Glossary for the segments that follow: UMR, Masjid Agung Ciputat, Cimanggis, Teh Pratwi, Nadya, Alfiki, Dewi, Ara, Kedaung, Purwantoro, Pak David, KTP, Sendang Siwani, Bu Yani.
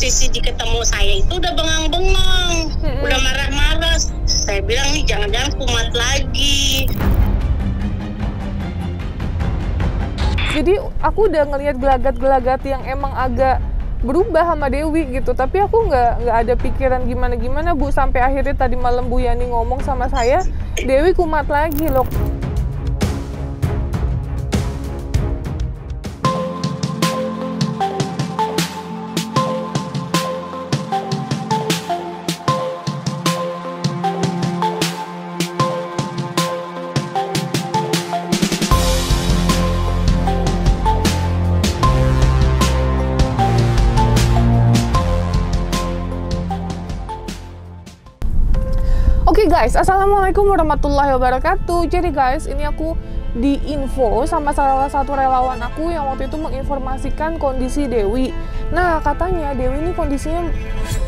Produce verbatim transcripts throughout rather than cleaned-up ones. posisi diketemu saya itu udah bengang-bengang, hmm. udah marah-marah. Saya bilang nih jangan-jangan kumat lagi. Jadi aku udah ngelihat gelagat-gelagat yang emang agak berubah sama Dewi gitu, tapi aku nggak nggak ada pikiran gimana-gimana, Bu, sampai akhirnya tadi malam Bu Yani ngomong sama saya, Dewi kumat lagi loh. Guys, assalamualaikum warahmatullahi wabarakatuh. Jadi guys, ini aku diinfo sama salah satu relawan aku yang waktu itu menginformasikan kondisi Dewi. Nah, katanya Dewi ini kondisinya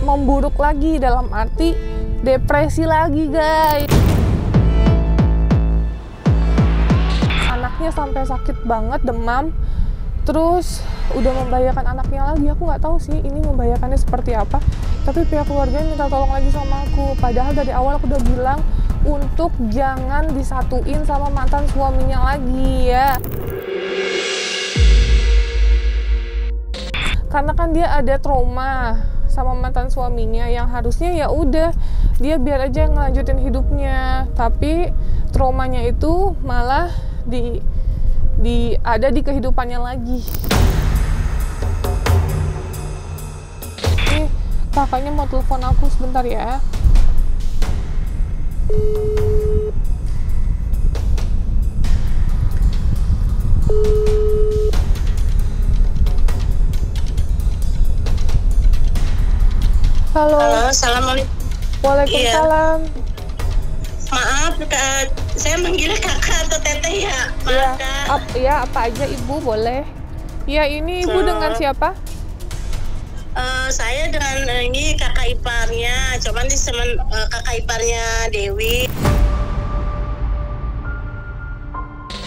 memburuk lagi, dalam arti depresi lagi guys. Anaknya sampai sakit banget, demam, terus udah membahayakan anaknya lagi. Aku nggak tahu sih ini membahayakannya seperti apa, tapi pihak keluarga minta tolong lagi sama aku. Padahal dari awal aku udah bilang untuk jangan disatuin sama mantan suaminya lagi ya. Karena kan dia ada trauma sama mantan suaminya yang harusnya ya udah dia biar aja ngelanjutin hidupnya. Tapi traumanya itu malah di di ada di kehidupannya lagi. Kakaknya mau telepon aku sebentar ya. Halo. Halo, assalamualaikum. Waalaikumsalam. Iya. Maaf, Kak. Saya manggilnya kakak atau teteh ya? Maaf, Kak. Ap, ya, apa aja Ibu boleh. Ya, ini Ibu so. dengan siapa? Uh, saya dengan uh, ini kakak iparnya, cuman di semen, uh, kakak iparnya Dewi.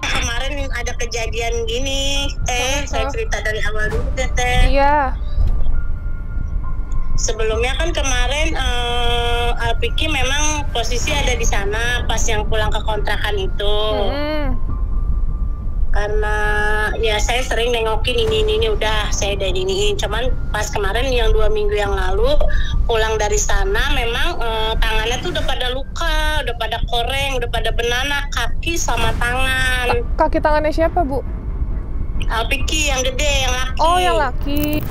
Kemarin ada kejadian gini, eh oh, saya cerita dari awal dulu deh, Teh. Iya. Sebelumnya kan kemarin uh, Alfiki memang posisi ada di sana pas yang pulang ke kontrakan itu. Hmm. Karena ya saya sering nengokin ini, ini, ini, udah saya udah iniin. Cuman pas kemarin yang dua minggu yang lalu pulang dari sana memang eh, tangannya tuh udah pada luka, udah pada koreng, udah pada benana, kaki sama tangan. K kaki tangannya siapa, Bu? Alfiki yang gede, yang laki. Oh, yang laki.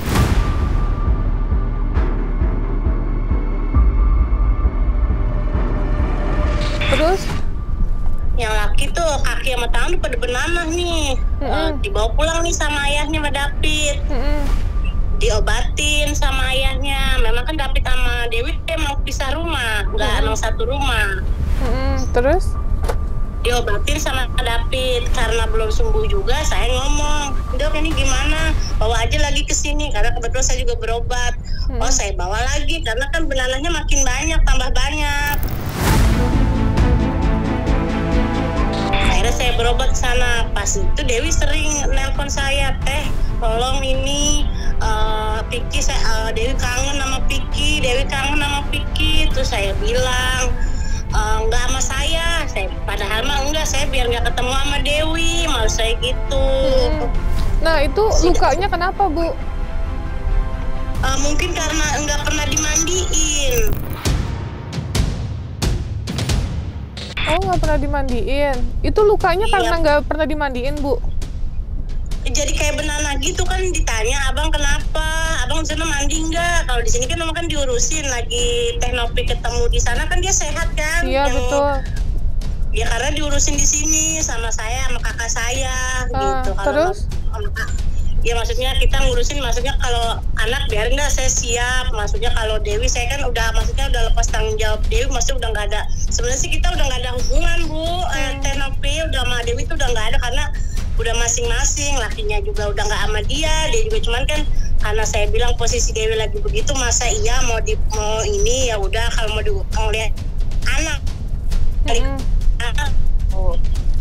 Terus? Yang laki tuh kaki sama tangan pada benanah nih, mm-hmm. uh, dibawa pulang nih sama ayahnya, sama David, mm-hmm. diobatin sama ayahnya. Memang kan David sama Dewi emang pisah rumah, nggak mm-hmm. emang satu rumah. Mm-hmm. Terus diobatin sama David, karena belum sembuh juga saya ngomong, Dok ini gimana, bawa aja lagi ke sini, karena kebetulan saya juga berobat. Mm-hmm. Oh saya bawa lagi, karena kan benanahnya makin banyak, tambah banyak. Saya berobat sana. Pas itu Dewi sering nelpon saya, Teh tolong ini uh, Piki, saya, uh, Dewi kangen sama Piki, Dewi kangen sama Piki. Terus saya bilang uh, enggak sama saya. saya Padahal mah enggak, saya biar nggak ketemu sama Dewi, malu saya gitu. Hmm. Nah itu lukanya kenapa, Bu? Uh, mungkin karena enggak pernah dimandiin. Oh, nggak pernah dimandiin. Itu lukanya karena nggak iya. pernah dimandiin, Bu? Jadi kayak benana gitu kan, ditanya, abang kenapa? Abang disana mandi nggak? Kalau di sini kan memang kan diurusin lagi. Teknopi ketemu di sana kan dia sehat kan? Iya, yang, betul. Ya karena diurusin di sini sama saya, sama kakak saya, ah, gitu. Kalau terus? Sama, ya maksudnya kita ngurusin, maksudnya kalau anak biar enggak saya siap, maksudnya kalau Dewi saya kan udah, maksudnya udah lepas tanggung jawab Dewi, maksudnya udah nggak ada, sebenarnya sih kita udah nggak ada hubungan, Bu. hmm. eh, T N P udah sama Dewi tuh udah nggak ada, karena udah masing-masing, lakinya juga udah nggak sama dia, dia juga cuman kan karena saya bilang posisi Dewi lagi begitu, masa iya mau di mau ini ya udah kalau mau diulang lihat anak. hmm. anak. Oh.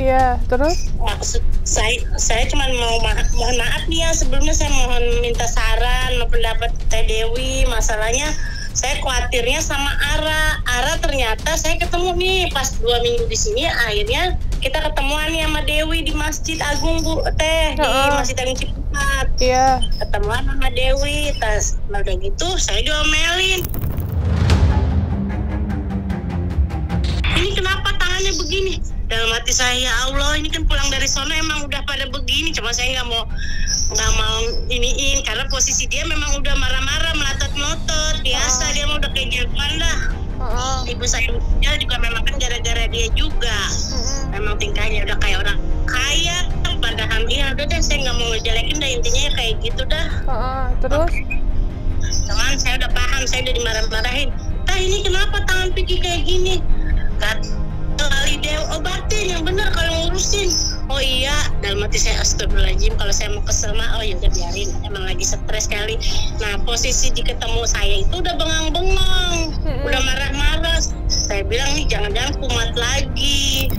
Iya, terus? Maksud saya, saya cuma mau ma mohon maaf nih ya, sebelumnya saya mohon minta saran, pendapat Teh Dewi. Masalahnya saya khawatirnya sama Ara. Ara ternyata saya ketemu nih pas dua minggu di sini, akhirnya kita ketemuan nih sama Dewi di Masjid Agung, Bu Teh, oh, di Masjid Agung Ciputat. Iya. Ketemuan sama Dewi, tas udah gitu saya diomelin. Ini kenapa tangannya begini? Dalam hati saya, ya Allah, ini kan pulang dari sana emang udah pada begini. Cuma saya nggak mau nggak mau iniin karena posisi dia memang udah marah-marah, melotot-melotot biasa. Oh, dia mau udah kayak Jerman lah. Oh, ibu saya juga memang kan gara-gara dia juga. Oh, memang tingkahnya udah kayak orang kaya. Padahal dia udah deh, saya nggak mau ngejelekin dah, intinya ya kayak gitu dah. Oh, terus? Cuman saya udah paham, saya udah dimarah-marahin. Tah, ini kenapa tangan Piki kayak gini? Kali dia obatin yang benar kalau ngurusin. Oh iya, dalam hati saya astagfirullahaladzim, kalau saya mau kesel mah oh yaudah biarin, emang lagi stres kali. Nah, posisi di ketemu saya itu udah bengang-bengong, hmm. udah marah-marah. Saya bilang nih jangan-jangan kumat lagi.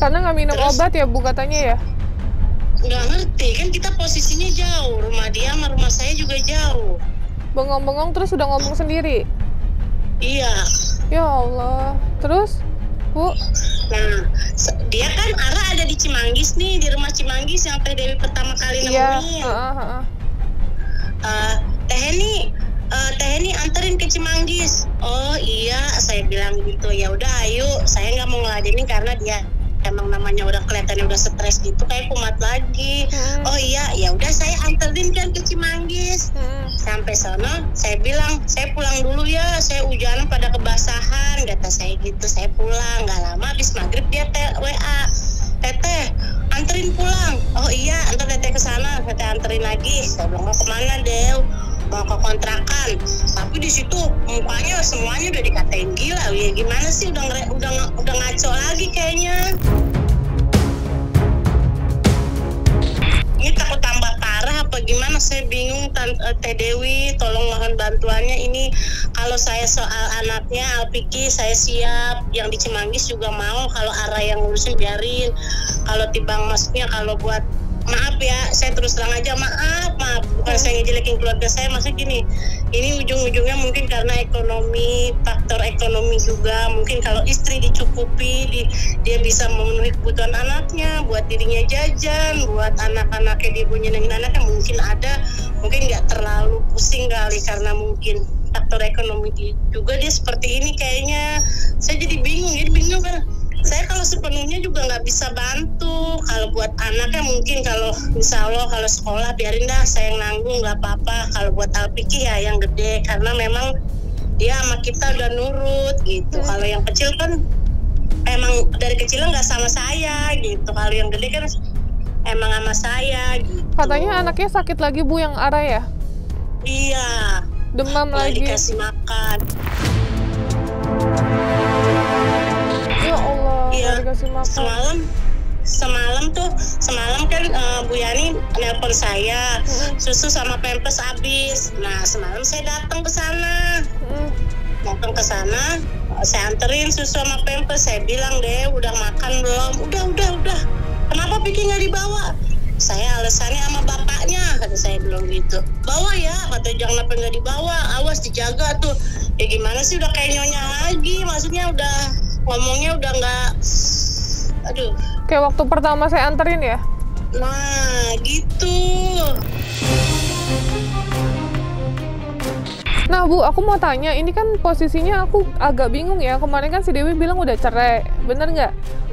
Karena nggak minum terus, obat ya Bu katanya ya? Nggak ngerti, kan kita posisinya jauh, rumah dia sama rumah saya juga jauh. Bengong-bengong terus udah ngomong sendiri? Iya. Ya Allah. Terus, Bu? Nah, dia kan Ara ada di Cimanggis nih, di rumah Cimanggis yang Teh Dewi pertama kali nemuin. Iya. Uh, uh, uh. uh, Teh ini, uh, Teh ini anterin ke Cimanggis. Oh iya, saya bilang gitu. Ya udah, ayo. Saya nggak mau ngeladenin karena dia emang namanya udah kelihatan udah stres gitu, kayak kumat lagi. Hmm. Oh iya, ya udah saya anterin kan ke Cimanggis. Hmm. Sampai sana saya bilang, saya pulang dulu ya, saya hujanan pada kebasahan, kata saya gitu. Saya pulang, nggak lama habis maghrib dia W A, Teteh anterin pulang. Oh iya, antar Teteh ke sana. Teteh anterin lagi. Saya bilang mau kemana, Dew? Mau ke kontrakan. Tapi di situ mukanya semuanya udah dikatain gila. Ya gimana sih, udah udah udah ngaco lagi kayaknya. Ini takut tambah parah apa gimana, saya bingung. Teh Dewi tolong mohon bantuannya ini. Kalau saya soal anaknya Alfiki saya siap, yang di Cimanggis juga mau. Kalau Ara yang ngurusin biarin. Kalau Tibang maksudnya kalau buat, maaf ya, saya terus terang aja, maaf, maaf. Bukan saya ngejelekin keluarga saya, maksudnya gini, ini ujung-ujungnya mungkin karena ekonomi, faktor ekonomi juga. Mungkin kalau istri dicukupi, di, dia bisa memenuhi kebutuhan anaknya, buat dirinya jajan, buat anak-anaknya dibunya dengan anaknya mungkin ada, mungkin nggak terlalu pusing kali karena mungkin faktor ekonomi dia, juga dia seperti ini kayaknya. Saya jadi bingung, jadi bingung kan. Saya kalau sepenuhnya juga nggak bisa bantu. Kalau buat anaknya mungkin kalau insya Allah kalau sekolah biarin dah, saya yang nanggung nggak apa-apa. Kalau buat Alfiki ya yang gede, karena memang dia sama kita udah nurut gitu. Hmm. Kalau yang kecil kan emang dari kecil nggak sama saya gitu. Kalau yang gede kan emang sama saya gitu. Katanya anaknya sakit lagi Bu yang Ara ya? Iya. Demam nggak lagi. Dikasih makan. Iya, semalam semalam tuh semalam kan uh, Bu Yani nelpon saya, mm-hmm. susu sama pampers habis. Nah semalam saya datang ke sana, mm. datang ke sana, saya anterin susu sama pampers. Saya bilang deh, udah makan belum? Udah, udah, udah. Kenapa bikin nggak dibawa? Saya alasannya sama bapaknya, kata saya belum gitu. Bawa ya, kata, jangan apa nggak dibawa, awas dijaga tuh. Ya gimana sih, udah kayak nyonya lagi, maksudnya udah. Ngomongnya udah nggak, aduh. Kayak waktu pertama saya anterin ya? Nah, gitu. Nah Bu, aku mau tanya, ini kan posisinya aku agak bingung ya. Kemarin kan si Dewi bilang udah cerai, bener nggak?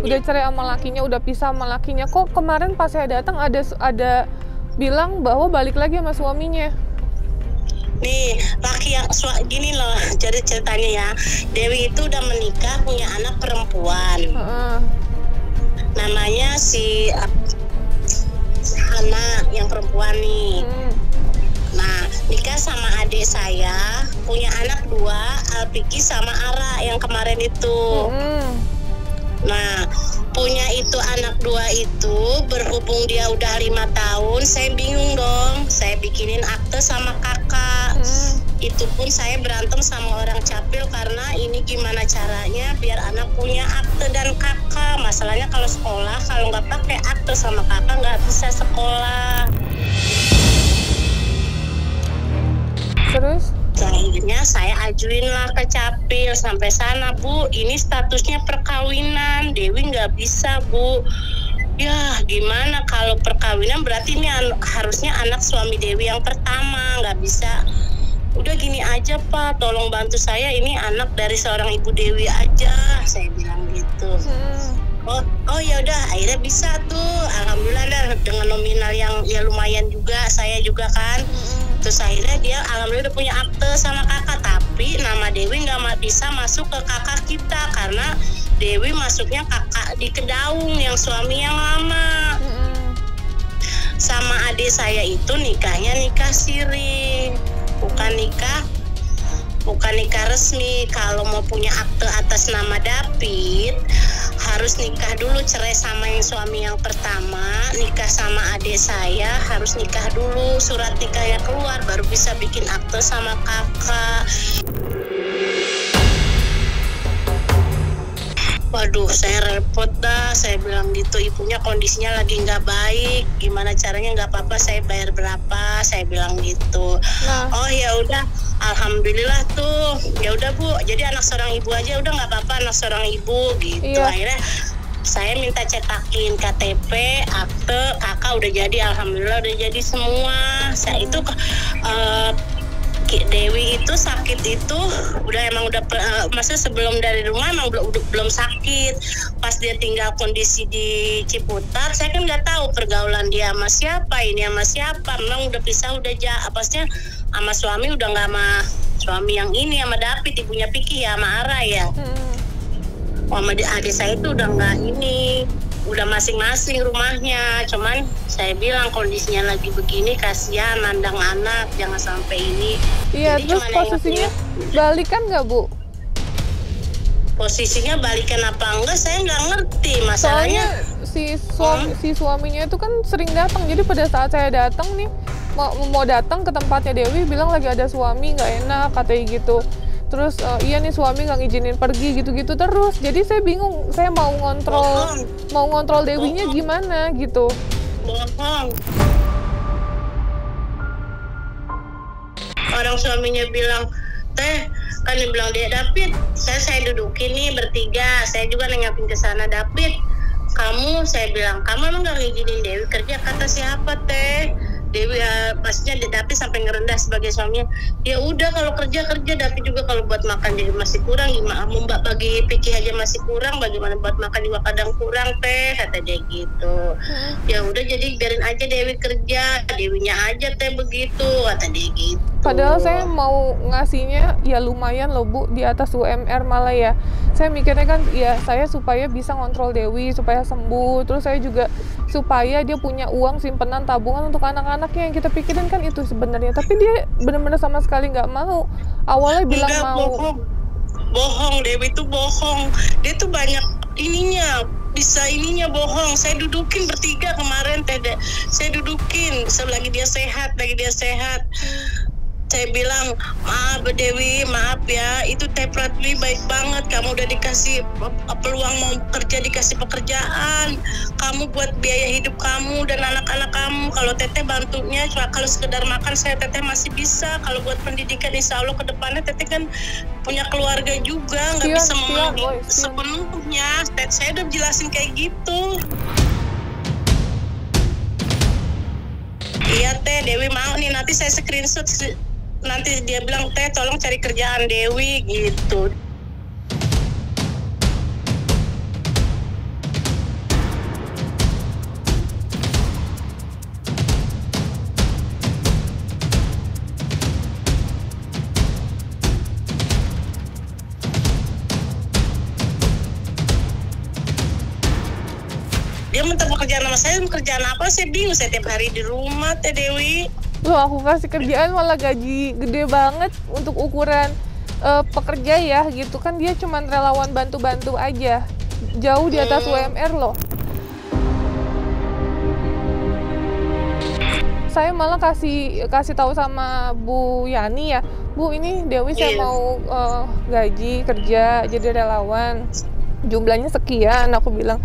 Udah cerai sama lakinya, udah pisah sama lakinya. Kok kemarin pas saya datang ada ada bilang bahwa balik lagi sama suaminya? Nih, laki yang suami gini loh, jadi ceritanya ya, Dewi itu udah menikah, punya anak perempuan, uh. namanya si Hana yang perempuan nih. Uh. Nah, nikah sama adik saya, punya anak dua, Alfiki sama Ara yang kemarin itu. Uh. Nah, punya itu anak dua itu, berhubung dia udah lima tahun, saya bingung dong. Saya bikinin akte sama kakak. Hmm. Itu pun saya berantem sama orang capil karena ini gimana caranya biar anak punya akte dan kakak. Masalahnya kalau sekolah, kalau nggak pakai akte sama kakak nggak bisa sekolah. Terus? Akhirnya saya ajuinlah ke capil, sampai sana, Bu, ini statusnya perkawinan, Dewi nggak bisa, Bu. Ya gimana kalau perkawinan berarti ini an- harusnya anak suami Dewi yang pertama, nggak bisa. Udah gini aja, Pak, tolong bantu saya, ini anak dari seorang ibu Dewi aja, saya bilang gitu. Hmm. Oh, oh ya udah, akhirnya bisa tuh, alhamdulillah dah, dengan nominal yang ya lumayan juga, saya juga kan. Hmm. Terus akhirnya dia alhamdulillah udah punya akte sama kakak, tapi nama Dewi nggak bisa masuk ke kakak kita karena Dewi masuknya kakak di Kedaung yang suami yang lama. Hmm. Sama adik saya itu nikahnya nikah siri. Bukan nikah, bukan nikah resmi. Kalau mau punya akte atas nama David, harus nikah dulu, cerai sama yang suami yang pertama, nikah sama adik saya, harus nikah dulu, surat nikahnya keluar, baru bisa bikin akte sama kakak. Waduh, saya repot dah, saya bilang gitu, ibunya kondisinya lagi nggak baik, gimana caranya, nggak apa-apa, saya bayar berapa, saya bilang gitu. Nah. Oh ya udah, alhamdulillah tuh, ya udah, Bu, jadi anak seorang ibu aja, udah nggak apa-apa, anak seorang ibu gitu. Iya. Akhirnya saya minta cetakin K T P, akte, kakak udah jadi, alhamdulillah udah jadi semua. Saya itu uh, Dewi itu sakit itu udah emang udah uh, maksudnya sebelum dari rumah emang belum belum sakit. Pas dia tinggal kondisi di Ciputat, saya kan nggak tahu pergaulan dia sama siapa, ini sama siapa. Memang udah pisah, udah ja, apasnya sama suami udah nggak sama suami yang ini, sama David, ibunya Piki ya, sama Ara ya. Hmm. Sama adik saya itu udah nggak ini, udah masing-masing rumahnya. Cuman saya bilang kondisinya lagi begini, kasihan nandang anak, jangan sampai ini. Iya. Jadi terus posisinya ingatnya, balikan nggak, Bu? Posisinya balikan apa enggak saya nggak ngerti. Masalahnya soalnya si suami, hmm? si suaminya itu kan sering datang, jadi pada saat saya datang nih, mau mau datang ke tempatnya Dewi, bilang lagi ada suami nggak enak katanya gitu. Terus uh, iya nih suami nggak ngizinin pergi gitu-gitu terus. Jadi saya bingung, saya mau ngontrol Bohong. mau ngontrol Dewinya Bohong. gimana gitu. Bohong. Orang suaminya bilang, "Teh, kan dia bilang dia David, saya saya dudukin nih bertiga, saya juga nengakin ke sana David. Kamu, saya bilang, kamu emang nggak ngizinin Dewi kerja?" Kata siapa, Teh? Dewi, uh, maksudnya David sampai ngerendah sebagai suaminya. Ya udah, kalau kerja kerja, David juga kalau buat makan jadi masih kurang, gimana mbak bagi Piki aja masih kurang, bagaimana buat makan juga kadang kurang, Teh, kata dia gitu. Ya udah, jadi biarin aja Dewi kerja, Dewinya aja, Teh, begitu, kata dia gitu. Padahal saya mau ngasihnya ya lumayan loh, Bu, di atas U M R malah ya. Saya mikirnya kan ya saya supaya bisa ngontrol Dewi supaya sembuh, terus saya juga supaya dia punya uang simpenan, tabungan untuk anak-anak. Anaknya yang kita pikirin kan itu sebenarnya, tapi dia benar-benar sama sekali nggak mau. Awalnya bilang Enggak, mau. Bohong. bohong, Dewi tuh bohong. Dia tuh banyak ininya, bisa ininya bohong. Saya dudukin bertiga kemarin, Teh. Saya dudukin, selagi dia sehat, lagi dia sehat. Saya bilang, maaf Dewi, maaf ya, itu Teh Pratwi baik banget, kamu udah dikasih peluang mau kerja, dikasih pekerjaan, kamu buat biaya hidup kamu dan anak-anak kamu, kalau Teteh bantunya, kalau sekedar makan saya Teteh masih bisa, kalau buat pendidikan insya Allah ke depannya Teteh kan punya keluarga juga, nggak bisa memenuhi sepenuhnya, saya udah jelasin kayak gitu. Iya, Teh, Dewi mau nih, nanti saya screenshot. Nanti dia bilang, Teh, tolong cari kerjaan Dewi, gitu. Dia minta pekerjaan sama saya, pekerjaan apa, saya bingung, saya tiap hari di rumah, Teh Dewi. Loh, aku kasih kerjaan malah gaji gede banget untuk ukuran uh, pekerja ya gitu kan, dia cuma relawan bantu-bantu aja, jauh di atas hmm. U M R loh. saya malah kasih kasih tahu sama Bu Yani ya, Bu ini Dewi saya yeah. mau uh, gaji kerja jadi relawan, jumlahnya sekian. Aku bilang,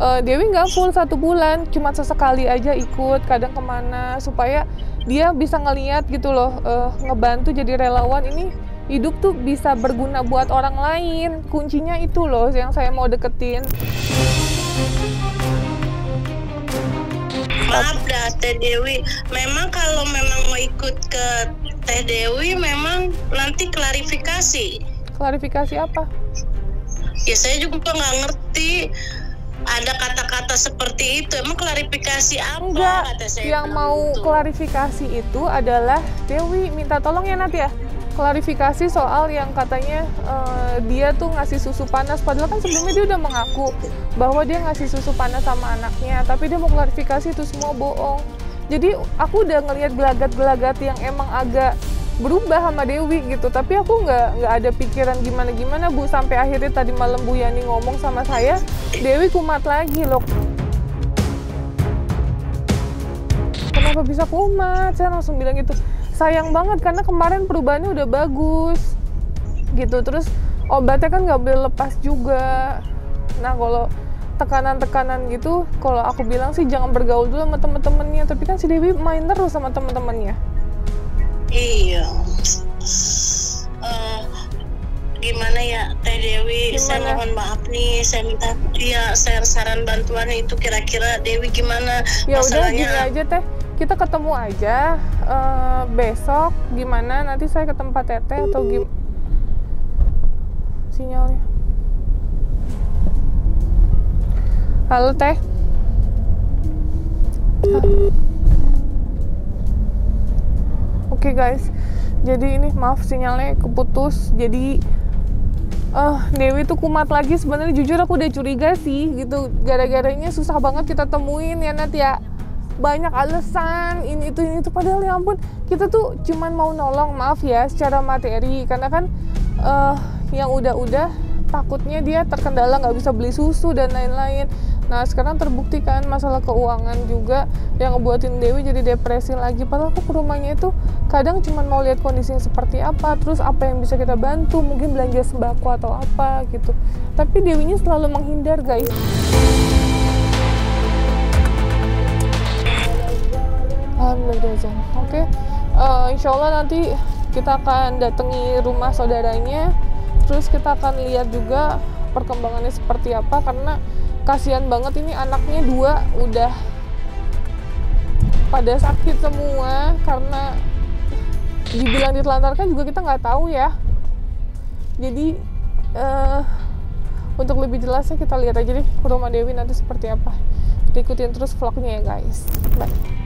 e, Dewi nggak full satu bulan, cuma sesekali aja ikut, kadang kemana supaya dia bisa ngeliat gitu loh, uh, ngebantu jadi relawan ini. Hidup tuh bisa berguna buat orang lain, kuncinya itu loh yang saya mau deketin. Maaf dah Teh Dewi, memang kalau memang mau ikut ke Teh Dewi memang nanti klarifikasi. Klarifikasi apa? Ya saya juga nggak ngerti ada kata-kata seperti itu, emang klarifikasi apa? Enggak, kata saya yang mau itu. Klarifikasi itu adalah Dewi minta tolong ya Nadya. Klarifikasi soal yang katanya uh, dia tuh ngasih susu panas, padahal kan sebelumnya dia udah mengaku bahwa dia ngasih susu panas sama anaknya, tapi dia mau klarifikasi itu semua bohong. Jadi aku udah ngelihat gelagat-gelagat yang emang agak berubah sama Dewi gitu, tapi aku nggak nggak ada pikiran gimana-gimana Bu, sampai akhirnya tadi malam Bu Yani ngomong sama saya, Dewi kumat lagi loh. Kenapa bisa kumat? Saya langsung bilang gitu. Sayang banget karena kemarin perubahannya udah bagus gitu, terus obatnya kan nggak boleh lepas juga. Nah kalau tekanan-tekanan gitu, kalau aku bilang sih jangan bergaul dulu sama temen-temennya, tapi kan si Dewi main terus sama temen-temennya. Iya, uh, gimana ya Teh Dewi, gimana? Saya mohon maaf nih, saya minta ya saya saran bantuan itu kira-kira Dewi gimana ya masalahnya. Udah gini aja Teh, kita ketemu aja uh, besok, gimana nanti saya ke tempat Teteh atau gim sinyalnya. Halo Teh. Oke okay, guys, jadi ini maaf sinyalnya keputus. Jadi uh, Dewi tuh kumat lagi. Sebenarnya jujur aku udah curiga sih gitu, gara-garanya susah banget kita temuin ya Nat ya. Banyak alasan ini itu ini itu, padahal ya ampun kita tuh cuman mau nolong, maaf ya secara materi, karena kan uh, yang udah-udah takutnya dia terkendala nggak bisa beli susu dan lain-lain. Nah sekarang terbukti kan masalah keuangan juga yang ngebuatin Dewi jadi depresi lagi, padahal aku ke rumahnya itu kadang cuman mau lihat kondisinya seperti apa, terus apa yang bisa kita bantu, mungkin belanja sembako atau apa gitu, tapi Dewinya selalu menghindar guys. Alhamdulillah. Oke, uh, insya Allah nanti kita akan datangi rumah saudaranya, terus kita akan lihat juga perkembangannya seperti apa, karena kasihan banget ini anaknya dua udah pada sakit semua, karena dibilang ditelantarkan juga kita nggak tahu ya. Jadi uh, untuk lebih jelasnya kita lihat aja deh ke rumah Dewi nanti seperti apa. Ikutin terus vlognya ya guys. Bye.